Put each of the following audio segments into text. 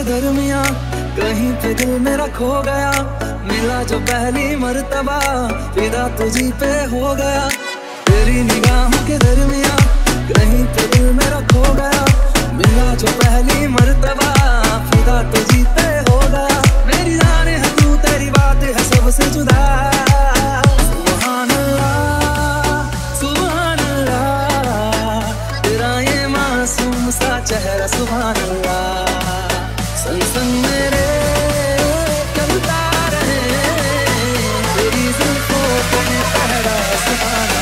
के दरमिया कहीं पे दिल मेरा खो गया, मिला जो पहली मर्तबा फिदा तुझी पे हो गया। तेरी निगाहों के दरमिया कहीं पे दिल मेरा खो गया, मिला जो पहली मर्तबा फिदा तुझी पे हो गया। मेरी जान है तू, तेरी बात है सबसे जुदा। सुभान अल्लाह, सुभान अल्लाह, तेरा ये मासूम सा चेहरा सुभान अल्लाह। संग संग मेरे कविता रहे तेरी जुल्फों पे पहरा सुभान अल्लाह।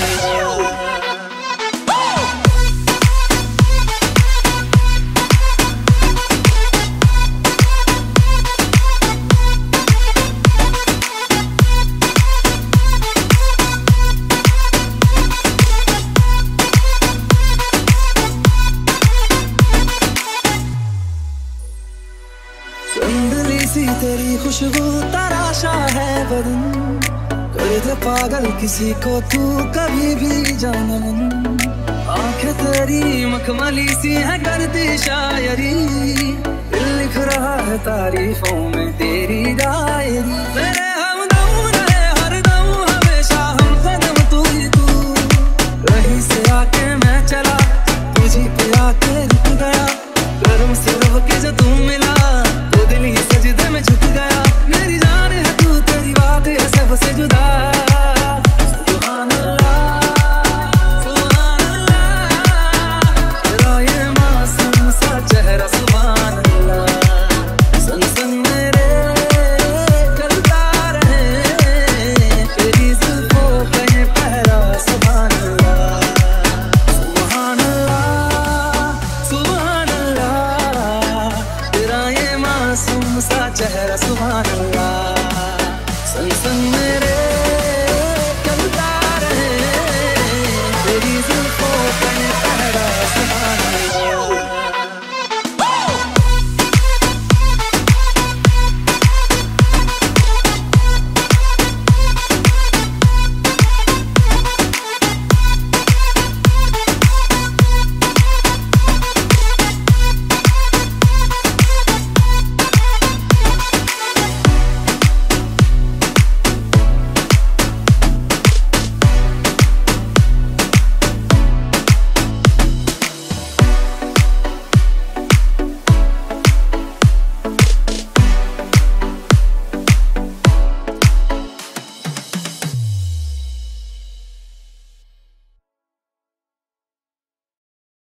संदली सी तेरी खुशबू तराशा है बदन, कर दे पागल किसी को तू कभी भी जाना मन। आंखें तेरी मखमली सी है करती शायरी, दिल लिख रहा है तारीफों में तेरी डायरी। तेरे हमदम रहे हरदम हमेशा हम कदम तू ही तू, कहीं से आके मैं चला तुझी पे आके